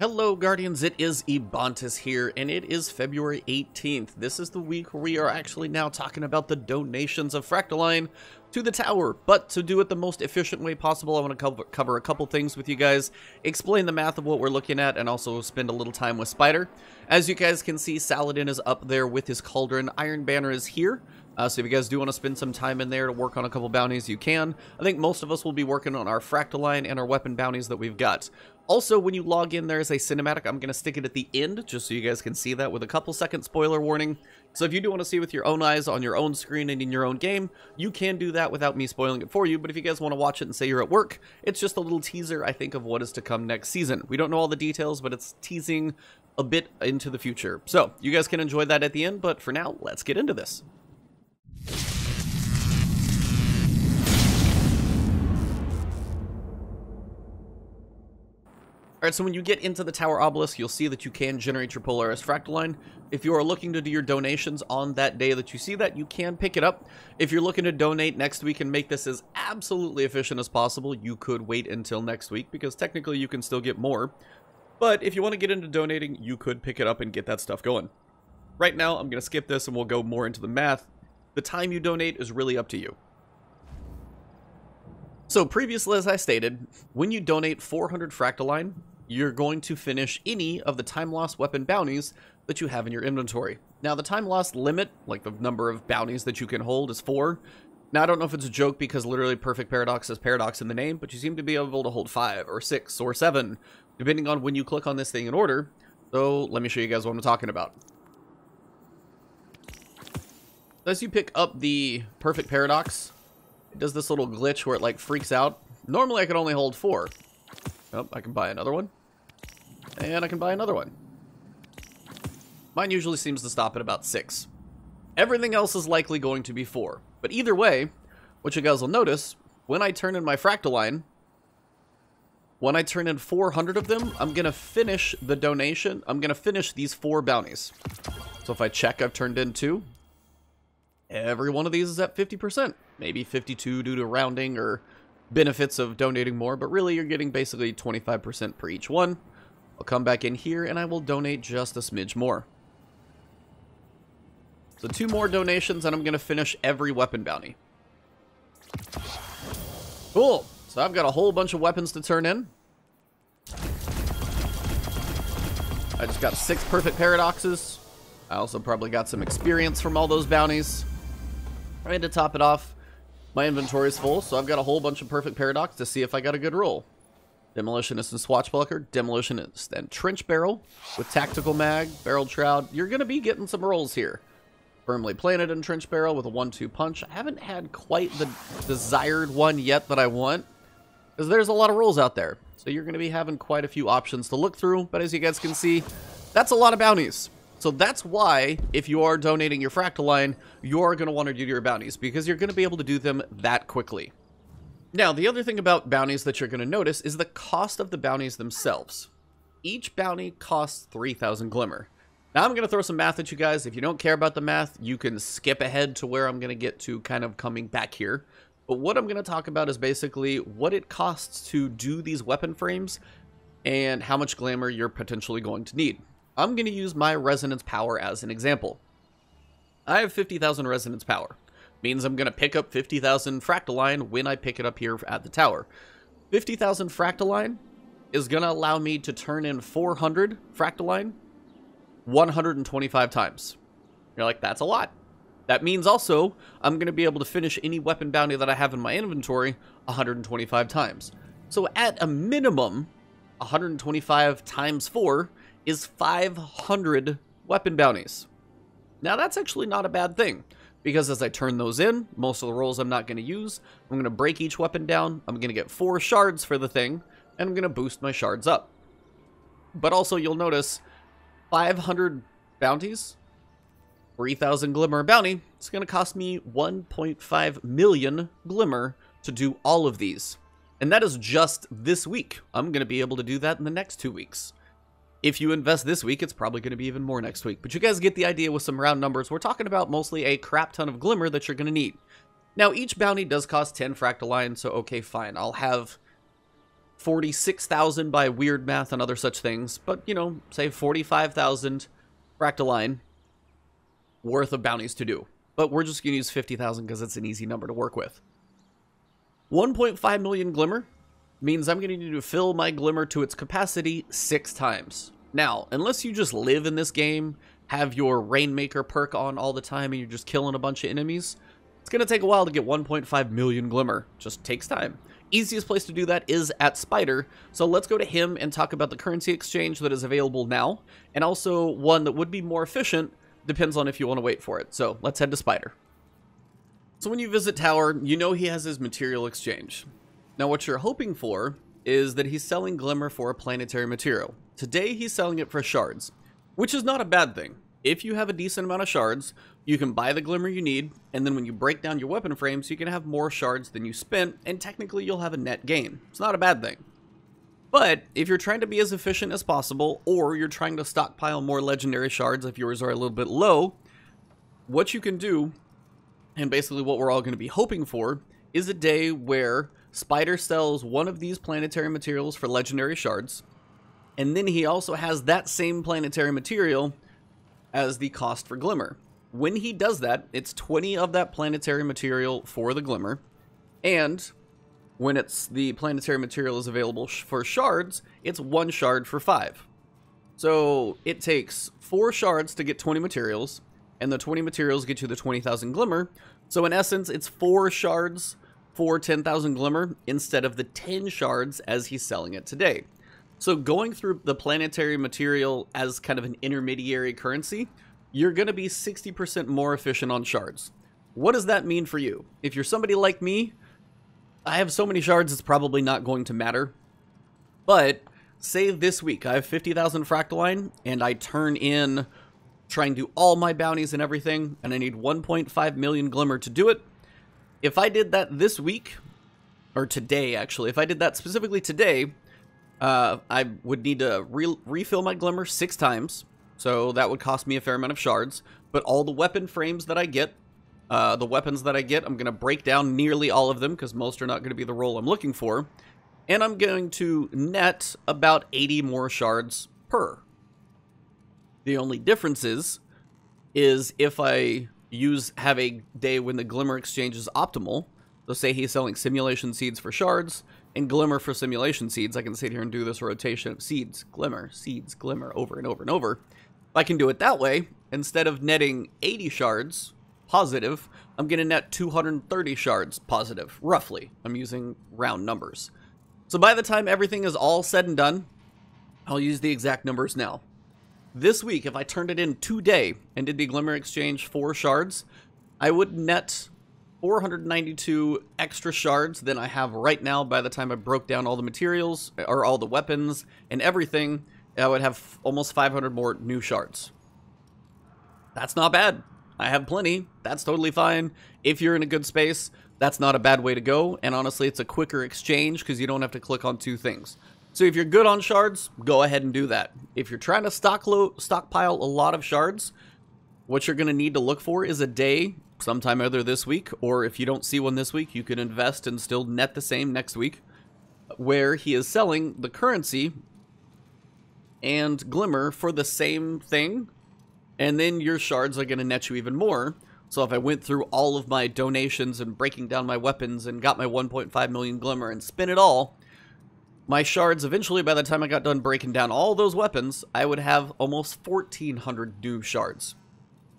Hello Guardians, it is Ebontis here, and it is February 18th. This is the week where we are actually now talking about the donations of Fractaline to the Tower, but to do it the most efficient way possible, I want to cover a couple things with you guys, explain the math of what we're looking at, and also spend a little time with Spider. As you guys can see, Saladin is up there with his Cauldron, Iron Banner is here. So if you guys do want to spend some time in there to work on a couple bounties, you can. I think most of us will be working on our Fractaline and our weapon bounties that we've got. Also, when you log in, there's a cinematic. I'm going to stick it at the end, just so you guys can see that with a couple-second spoiler warning. So if you do want to see with your own eyes on your own screen and in your own game, you can do that without me spoiling it for you. But if you guys want to watch it and say you're at work, it's just a little teaser, I think, of what is to come next season. We don't know all the details, but it's teasing a bit into the future. So you guys can enjoy that at the end, but for now, let's get into this. Alright, so when you get into the Tower Obelisk, you'll see that you can generate your Polaris Fractaline. If you are looking to do your donations on that day that you see that, you can pick it up. If you're looking to donate next week and make this as absolutely efficient as possible, you could wait until next week, because technically you can still get more. But if you want to get into donating, you could pick it up and get that stuff going. Right now, I'm going to skip this and we'll go more into the math. The time you donate is really up to you. So previously, as I stated, when you donate 400 Fractaline, you're going to finish any of the Time Lost weapon bounties that you have in your inventory. Now, the Time Lost limit, like the number of bounties that you can hold, is 4. Now, I don't know if it's a joke because literally Perfect Paradox has Paradox in the name, but you seem to be able to hold 5 or 6 or 7, depending on when you click on this thing in order. So let me show you guys what I'm talking about. As you pick up the Perfect Paradox, it does this little glitch where it like freaks out. Normally I can only hold 4. Oh, I can buy another one. And I can buy another one. Mine usually seems to stop at about 6. Everything else is likely going to be 4. But either way, what you guys will notice, when I turn in my Fractaline, when I turn in 400 of them, I'm going to finish the donation. I'm going to finish these 4 bounties. So if I check, I've turned in 2. Every one of these is at 50%. Maybe 52 due to rounding or benefits of donating more, but really you're getting basically 25% per each one. I'll come back in here and I will donate just a smidge more. So 2 more donations and I'm going to finish every weapon bounty. Cool. So I've got a whole bunch of weapons to turn in. I just got 6 Perfect Paradoxes. I also probably got some experience from all those bounties. And to top it off, my inventory is full, so I've got a whole bunch of Perfect Paradox to see if I got a good roll. Demolitionist and Swatchblocker, Demolitionist and Trench Barrel with Tactical Mag, Barreled Trout. You're going to be getting some rolls here. Firmly Planted and Trench Barrel with a 1-2 punch. I haven't had quite the desired one yet that I want, because there's a lot of rolls out there. So you're going to be having quite a few options to look through, but as you guys can see, that's a lot of bounties. So that's why, if you are donating your Fractaline, you are going to want to do your bounties, because you're going to be able to do them that quickly. Now, the other thing about bounties that you're going to notice is the cost of the bounties themselves. Each bounty costs 3,000 Glimmer. Now, I'm going to throw some math at you guys. If you don't care about the math, you can skip ahead to where I'm going to get to kind of coming back here. But what I'm going to talk about is basically what it costs to do these weapon frames and how much Glamour you're potentially going to need. I'm going to use my resonance power as an example. I have 50,000 resonance power. Means I'm going to pick up 50,000 Fractaline when I pick it up here at the Tower. 50,000 Fractaline is going to allow me to turn in 400 Fractaline 125 times. You're like, that's a lot. That means also I'm going to be able to finish any weapon bounty that I have in my inventory 125 times. So at a minimum, 125 times 4 is 500 weapon bounties. Now that's actually not a bad thing, because as I turn those in, most of the rolls I'm not going to use. I'm going to break each weapon down. I'm going to get 4 shards for the thing, and I'm going to boost my shards up. But also you'll notice 500 bounties, 3,000 Glimmer bounty. It's going to cost me 1.5 million Glimmer to do all of these. And that is just this week. I'm going to be able to do that in the next 2 weeks. If you invest this week, it's probably going to be even more next week. But you guys get the idea with some round numbers. We're talking about mostly a crap ton of Glimmer that you're going to need. Now, each bounty does cost 10 Fractaline, so okay, fine. I'll have 46,000 by weird math and other such things, but, you know, say 45,000 Fractaline worth of bounties to do. But we're just going to use 50,000 because it's an easy number to work with. 1.5 million Glimmer means I'm going to need to fill my Glimmer to its capacity 6 times. Now, unless you just live in this game, have your Rainmaker perk on all the time, and you're just killing a bunch of enemies, it's going to take a while to get 1.5 million Glimmer. Just takes time. Easiest place to do that is at Spider, so let's go to him and talk about the currency exchange that is available now, and also one that would be more efficient, depends on if you want to wait for it. So let's head to Spider. So when you visit Tower, you know he has his material exchange. Now what you're hoping for is that he's selling Glimmer for a planetary material. Today he's selling it for shards, which is not a bad thing. If you have a decent amount of shards, you can buy the Glimmer you need, and then when you break down your weapon frames, you can have more shards than you spent, and technically you'll have a net gain. It's not a bad thing. But if you're trying to be as efficient as possible, or you're trying to stockpile more legendary shards if yours are a little bit low, what you can do, and basically what we're all going to be hoping for, is a day where Spider sells one of these planetary materials for legendary shards, and then he also has that same planetary material as the cost for Glimmer. When he does that, it's 20 of that planetary material for the Glimmer, and when it's the planetary material is available for shards, it's 1 shard for 5. So it takes 4 shards to get 20 materials, and the 20 materials get you the 20,000 Glimmer. So in essence, it's 4 shards for 10,000 Glimmer instead of the 10 shards as he's selling it today. So going through the planetary material as kind of an intermediary currency, you're going to be 60% more efficient on shards. What does that mean for you? If you're somebody like me, I have so many shards it's probably not going to matter, but say this week I have 50,000 Fractaline and I turn in trying to do all my bounties and everything, and I need 1.5 million Glimmer to do it. If I did that this week, or today actually, if I did that specifically today, I would need to refill my Glimmer 6 times, so that would cost me a fair amount of shards, but all the weapon frames that I get, the weapons that I get, I'm going to break down nearly all of them because most are not going to be the role I'm looking for. And I'm going to net about 80 more shards per. The only difference is if I have a day when the Glimmer exchange is optimal. So say he's selling simulation seeds for shards and Glimmer for simulation seeds. I can sit here and do this rotation of seeds, Glimmer over and over and over. If I can do it that way, instead of netting 80 shards positive, I'm going to net 230 shards positive, roughly. I'm using round numbers. So by the time everything is all said and done, I'll use the exact numbers now. This week, if I turned it in today and did the Glimmer exchange for shards, I would net 492 extra shards than I have right now. By the time I broke down all the materials, or all the weapons and everything, I would have almost 500 more new shards. That's not bad. I have plenty. That's totally fine. If you're in a good space, that's not a bad way to go. And honestly, it's a quicker exchange because you don't have to click on 2 things. So if you're good on shards, go ahead and do that. If you're trying to stockpile a lot of shards, what you're going to need to look for is a day, sometime either this week, or if you don't see one this week, you can invest and still net the same next week, where he is selling the currency and Glimmer for the same thing. And then your shards are going to net you even more. So if I went through all of my donations and breaking down my weapons and got my 1.5 million Glimmer and spent it all, my shards eventually, by the time I got done breaking down all those weapons, I would have almost 1,400 new shards.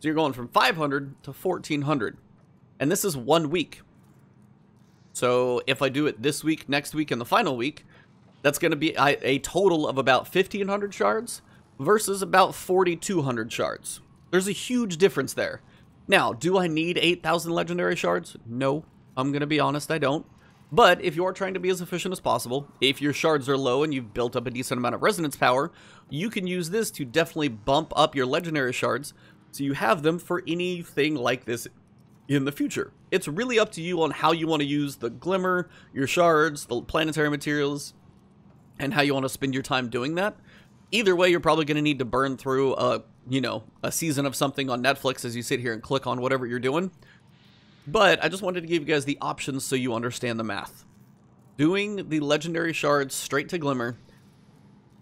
So you're going from 500 to 1,400. And this is one week. So if I do it this week, next week, and the final week, that's going to be a total of about 1,500 shards versus about 4,200 shards. There's a huge difference there. Now, do I need 8,000 legendary shards? No, I'm going to be honest, I don't. But if you're trying to be as efficient as possible, if your shards are low and you've built up a decent amount of resonance power, you can use this to definitely bump up your legendary shards so you have them for anything like this in the future. It's really up to you on how you want to use the Glimmer, your shards, the planetary materials, and how you want to spend your time doing that. Either way, you're probably going to need to burn through a season of something on Netflix as you sit here and click on whatever you're doing. But I just wanted to give you guys the options so you understand the math. doing the legendary shards straight to Glimmer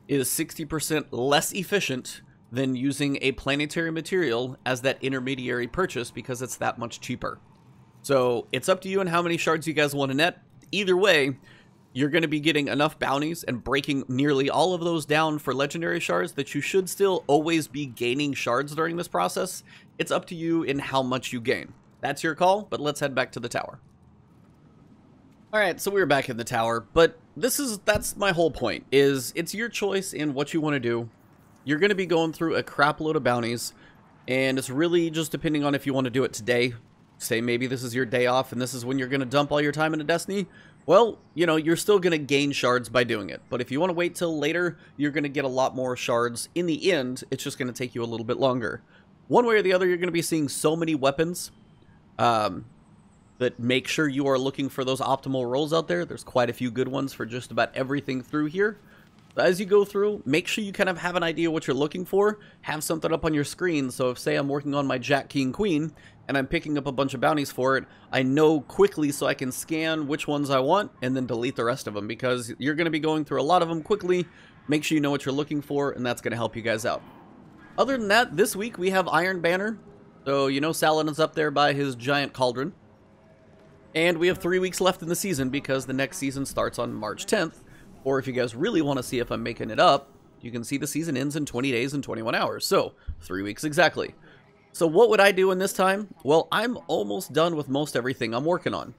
is 60% less efficient than using a planetary material as that intermediary purchase, because it's that much cheaper. So it's up to you on how many shards you guys want to net. Either way, you're going to be getting enough bounties and breaking nearly all of those down for legendary shards that you should still always be gaining shards during this process. It's up to you in how much you gain. That's your call, but let's head back to the tower. Alright, so we're back in the tower, but that's my whole point, is it's your choice in what you want to do. You're going to be going through a crap load of bounties, and it's really just depending on if you want to do it today. Say maybe this is your day off and this is when you're going to dump all your time into Destiny. Well, you know, you're still going to gain shards by doing it. But if you want to wait till later, you're going to get a lot more shards. In the end, it's just going to take you a little bit longer. One way or the other, you're going to be seeing so many weapons that make sure you are looking for those optimal rolls out there. There's quite a few good ones for just about everything through here. As you go through, make sure you kind of have an idea what you're looking for. Have something up on your screen, so if, say, I'm working on my Jack, King, Queen, and I'm picking up a bunch of bounties for it, I know quickly so I can scan which ones I want and then delete the rest of them, because you're going to be going through a lot of them quickly. Make sure you know what you're looking for, and that's going to help you guys out. Other than that, this week we have Iron Banner. So, you know, Saladin's up there by his giant cauldron. And we have 3 weeks left in the season, because the next season starts on March 10th. Or if you guys really want to see if I'm making it up, you can see the season ends in 20 days and 21 hours. So, 3 weeks exactly. So what would I do in this time? Well, I'm almost done with most everything I'm working on.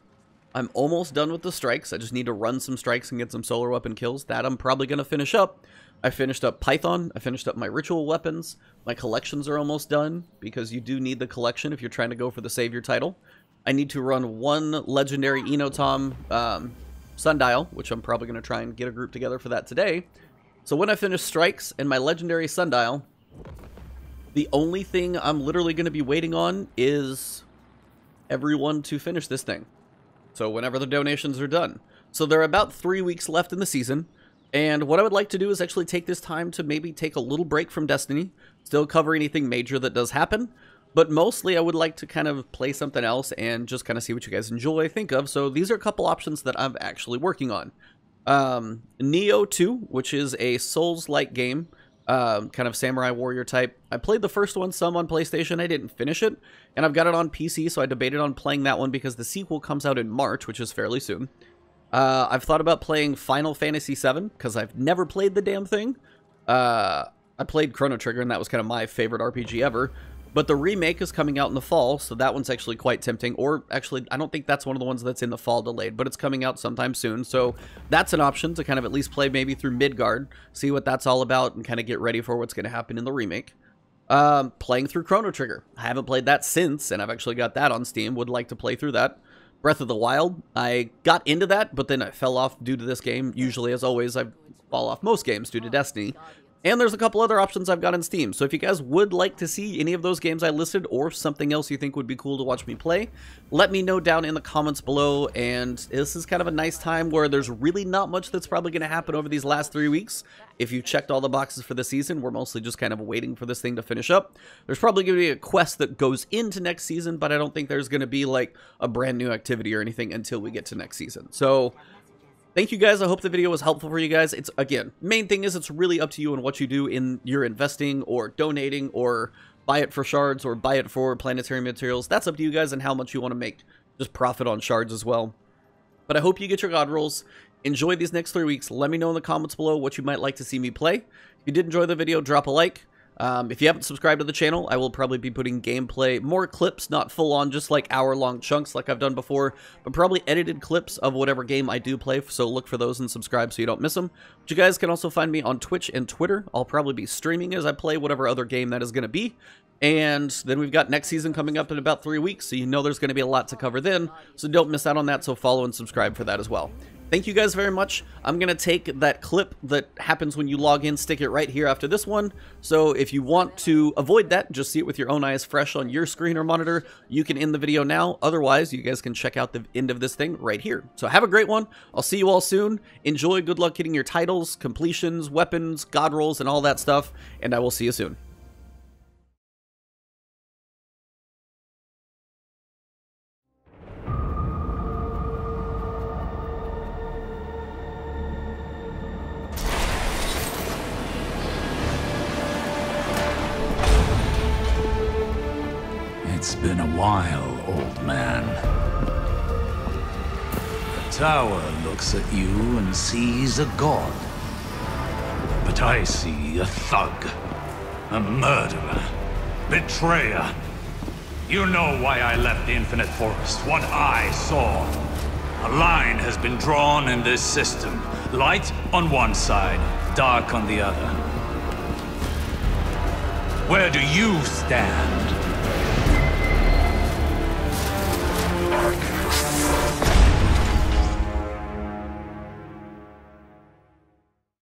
I'm almost done with the strikes. I just need to run some strikes and get some solar weapon kills. That I'm probably going to finish up. I finished up Python. I finished up my ritual weapons. My collections are almost done, because you do need the collection if you're trying to go for the Savior title. I need to run one legendary Enotom, Sundial, which I'm probably going to try and get a group together for that today. So when I finish strikes and my legendary Sundial, the only thing I'm literally going to be waiting on is everyone to finish this thing. So whenever the donations are done. So there are about 3 weeks left in the season. And what I would like to do is actually take this time to maybe take a little break from Destiny. Still cover anything major that does happen. But mostly I would like to kind of play something else and just kind of see what you guys enjoy, think of. So these are a couple options that I'm actually working on. Nioh 2, which is a Souls-like game, kind of samurai warrior type. I played the first one some on PlayStation. I didn't finish it. And I've got it on PC, so I debated on playing that one because the sequel comes out in March, which is fairly soon. I've thought about playing Final Fantasy VII because I've never played the damn thing. I played Chrono Trigger, and that was kind of my favorite RPG ever. But the remake is coming out in the fall, so that one's actually quite tempting. Or, actually, I don't think that's one of the ones that's in the fall delayed, but it's coming out sometime soon. So that's an option to kind of at least play maybe through Midgard, see what that's all about, and kind of get ready for what's going to happen in the remake. Playing through Chrono Trigger. I haven't played that since, and I've actually got that on Steam. Would like to play through that. Breath of the Wild. I got into that, but then I fell off due to this game. Usually, as always, I fall off most games due to Destiny. And there's a couple other options I've got in Steam. So if you guys would like to see any of those games I listed or something else you think would be cool to watch me play, let me know down in the comments below. And this is kind of a nice time where there's really not much that's probably going to happen over these last 3 weeks. If you checked all the boxes for the season, we're mostly just kind of waiting for this thing to finish up. There's probably going to be a quest that goes into next season, but I don't think there's going to be like a brand new activity or anything until we get to next season. So thank you guys. I hope the video was helpful for you guys. It's, again, main thing is it's really up to you and what you do in your investing or donating or buy it for shards or buy it for planetary materials. That's up to you guys and how much you want to make. Just profit on shards as well. But I hope you get your god rolls. Enjoy these next 3 weeks. Let me know in the comments below what you might like to see me play. If you did enjoy the video, drop a like. If you haven't subscribed to the channel, I will probably be putting gameplay, more clips, not full-on, just like hour-long chunks like I've done before, but probably edited clips of whatever game I do play, so look for those and subscribe so you don't miss them. But you guys can also find me on Twitch and Twitter. I'll probably be streaming as I play whatever other game that is going to be, and then we've got next season coming up in about 3 weeks, so you know there's going to be a lot to cover then, so don't miss out on that, so follow and subscribe for that as well. Thank you guys very much. I'm going to take that clip that happens when you log in, stick it right here after this one. So if you want to avoid that, just see it with your own eyes fresh on your screen or monitor, you can end the video now. Otherwise, you guys can check out the end of this thing right here. So have a great one. I'll see you all soon. Enjoy. Good luck getting your titles, completions, weapons, god rolls, and all that stuff. And I will see you soon. been a while, old man. The tower looks at you and sees a god. But I see a thug, a murderer, betrayer. You know why I left the Infinite Forest, what I saw. A line has been drawn in this system. Light on one side, dark on the other. Where do you stand?